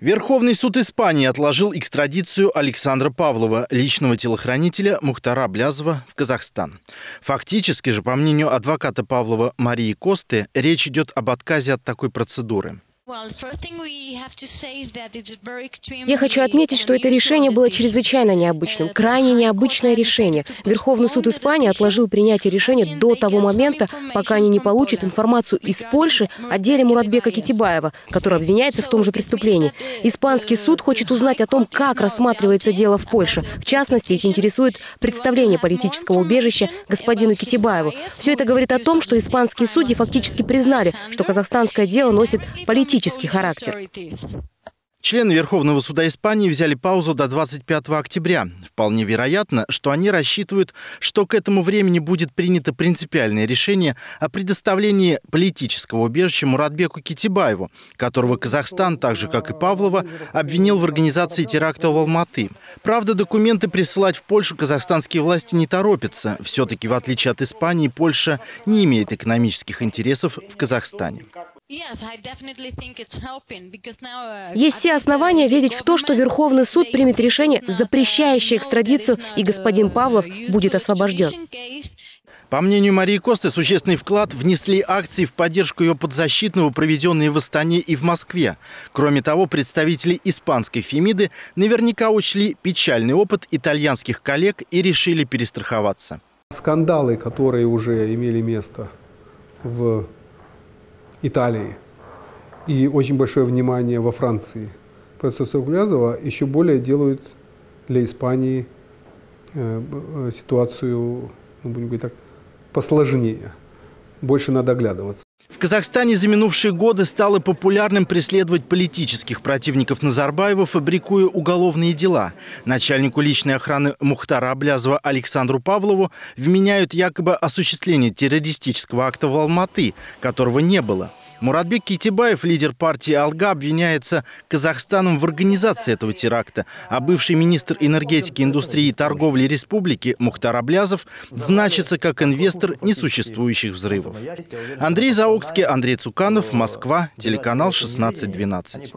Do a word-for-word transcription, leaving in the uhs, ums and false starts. Верховный суд Испании отложил экстрадицию Александра Павлова, личного телохранителя Мухтара Аблязова, в Казахстан. Фактически же, по мнению адвоката Павлова Марии Косты, речь идет об отказе от такой процедуры. Я хочу отметить, что это решение было чрезвычайно необычным, крайне необычное решение. Верховный суд Испании отложил принятие решения до того момента, пока они не получат информацию из Польши о деле Муратбека Кетебаева, который обвиняется в том же преступлении. Испанский суд хочет узнать о том, как рассматривается дело в Польше. В частности, их интересует представление политического убежища господину Кетебаеву. Все это говорит о том, что испанские судьи фактически признали, что казахстанское дело носит политический характер. Члены Верховного суда Испании взяли паузу до двадцать пятого октября. Вполне вероятно, что они рассчитывают, что к этому времени будет принято принципиальное решение о предоставлении политического убежища Муратбеку Кетебаеву, которого Казахстан, так же как и Павлова, обвинил в организации теракта в Алматы. Правда, документы присылать в Польшу казахстанские власти не торопятся. Все-таки, в отличие от Испании, Польша не имеет экономических интересов в Казахстане. Есть все основания верить в то, что Верховный суд примет решение, запрещающее экстрадицию, и господин Павлов будет освобожден. По мнению Марии Косты, существенный вклад внесли акции в поддержку ее подзащитного, проведенные в Астане и в Москве. Кроме того, представители испанской Фемиды наверняка учли печальный опыт итальянских коллег и решили перестраховаться. Скандалы, которые уже имели место в Италии и очень большое внимание во Франции процессу Аблязова еще более делают для Испании э, ситуацию, ну, будем говорить так, посложнее. Больше надо оглядываться. В Казахстане за минувшие годы стало популярным преследовать политических противников Назарбаева, фабрикуя уголовные дела. Начальнику личной охраны Мухтара Аблязова Александру Павлову вменяют якобы осуществление террористического акта в Алматы, которого не было. Муратбек Кетебаев, лидер партии «Алга», обвиняется Казахстаном в организации этого теракта, а бывший министр энергетики, индустрии и торговли республики Мухтар Аблязов значится как инвестор несуществующих взрывов. Андрей Заокский, Андрей Цуканов, Москва, телеканал шестнадцать двенадцать.